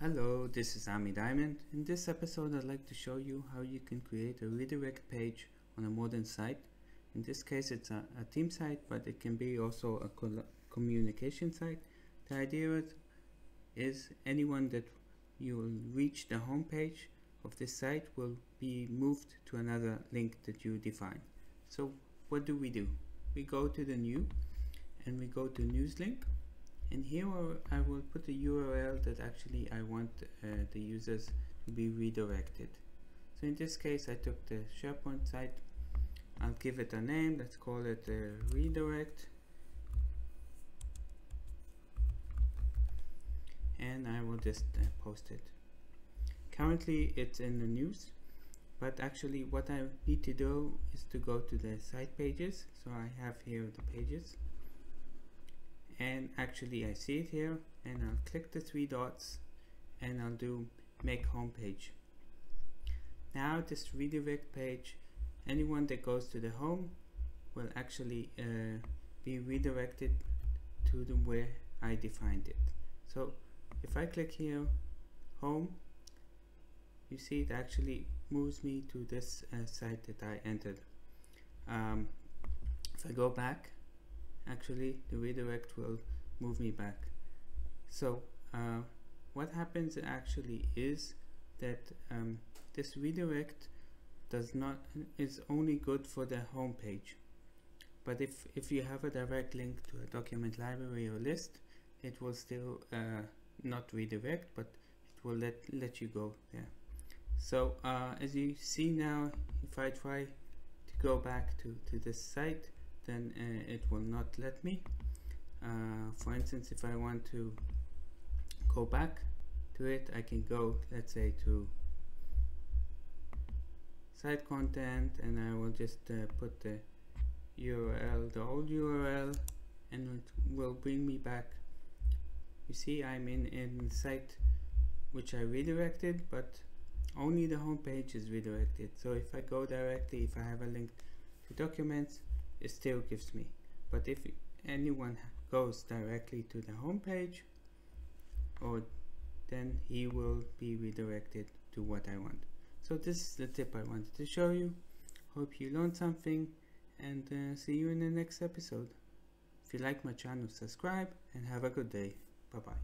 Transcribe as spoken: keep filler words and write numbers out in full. Hello, this is Ami Diamond. In this episode I'd like to show you how you can create a redirect page on a modern site. In this case it's a, a team site, but it can be also a communication site. The idea is anyone that you will reach the home page of this site will be moved to another link that you define. So what do we do? We go to the new and we go to news link. And here I will put the U R L that actually I want uh, the users to be redirected. So in this case I took the SharePoint site. I'll give it a name, let's call it uh, redirect. And I will just uh, post it. Currently it's in the news, but actually what I need to do is to go to the site pages. So I have here the pages. And actually I see it here, and I'll click the three dots and I'll do make home page. Now this redirect page, anyone that goes to the home will actually uh, be redirected to the where I defined it. So if I click here home, you see it actually moves me to this uh, site that I entered. Um, if I go back, actually the redirect will move me back. So uh, what happens actually is that um, this redirect does not is only good for the home page, but if if you have a direct link to a document library or list, it will still uh, not redirect, but it will let let you go there. So uh, as you see now, if I try to go back to to this site, then uh, it will not let me. Uh, for instance, if I want to go back to it, I can go, let's say, to site content, and I will just uh, put the U R L, the old U R L, and it will bring me back. You see I'm in, in site which I redirected, but only the home page is redirected. So if I go directly, if I have a link to documents, it still gives me, but if anyone goes directly to the home page, or then he will be redirected to what I want. So this is the tip I wanted to show you. Hope you learned something, and uh, see you in the next episode. If you like my channel, subscribe and have a good day. Bye bye.